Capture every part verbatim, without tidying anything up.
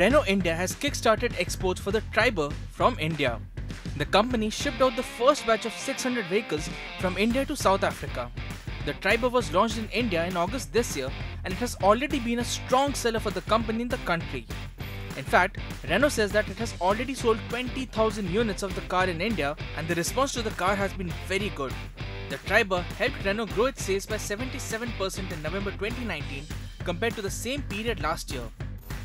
Renault India has kickstarted exports for the Triber from India. The company shipped out the first batch of six hundred vehicles from India to South Africa. The Triber was launched in India in August this year, and it has already been a strong seller for the company in the country. In fact, Renault says that it has already sold twenty thousand units of the car in India, and the response to the car has been very good. The Triber helped Renault grow its sales by seventy-seven percent in November twenty nineteen compared to the same period last year.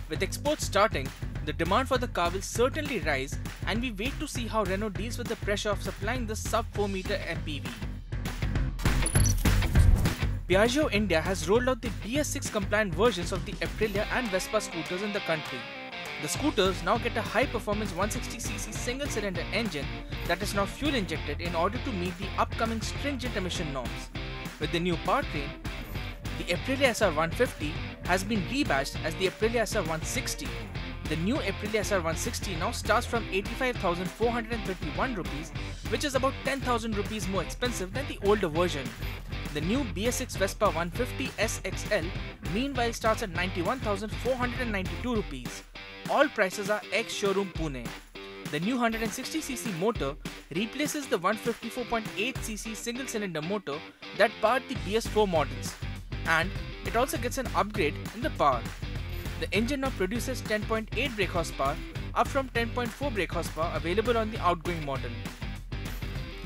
With exports starting, the demand for the car will certainly rise, and we wait to see how Renault deals with the pressure of supplying the sub four meter M P V. Piaggio India has rolled out the B S six compliant versions of the Aprilia and Vespa scooters in the country. The scooters now get a high-performance one hundred sixty c c single-cylinder engine that is now fuel-injected in order to meet the upcoming stringent emission norms. With the new powertrain, the Aprilia S R one fifty has been rebadged as the Aprilia S R one sixty. The new Aprilia S R one sixty now starts from eighty-five thousand four hundred thirty-one rupees, which is about ten thousand rupees more expensive than the older version. The new B S six Vespa one fifty S X L meanwhile starts at ninety-one thousand four hundred ninety-two rupees. All prices are ex-showroom Pune. The new one hundred sixty c c motor replaces the one fifty-four point eight c c single-cylinder motor that powered the B S four models, and it also gets an upgrade in the power. The engine now produces ten point eight brake horsepower, up from ten point four brake horsepower available on the outgoing model.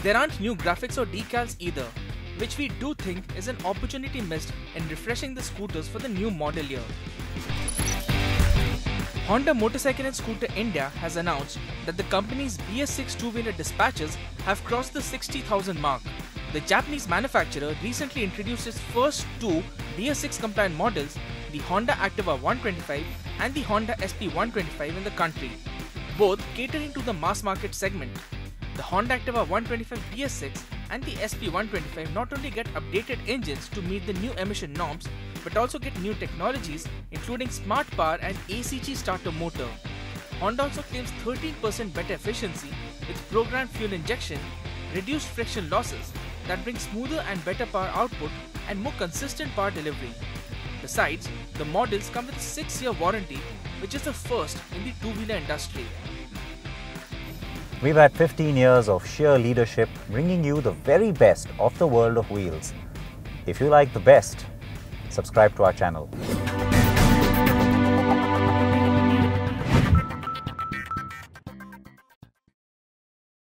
There aren't new graphics or decals either, which we do think is an opportunity missed in refreshing the scooters for the new model year. Honda Motorcycle and Scooter India has announced that the company's B S six two-wheeler dispatches have crossed the sixty thousand mark. The Japanese manufacturer recently introduced its first two B S six compliant models, the Honda Activa one twenty-five and the Honda S P one twenty-five in the country, both catering to the mass market segment. The Honda Activa one twenty-five B S six and the S P one twenty-five not only get updated engines to meet the new emission norms, but also get new technologies including smart power and A C G starter motor. Honda also claims thirteen percent better efficiency with programmed fuel injection, reduced friction losses that bring smoother and better power output and more consistent power delivery. Besides, the models come with a six year warranty, which is the first in the two-wheeler industry. We've had fifteen years of sheer leadership bringing you the very best of the world of wheels. If you like the best, subscribe to our channel.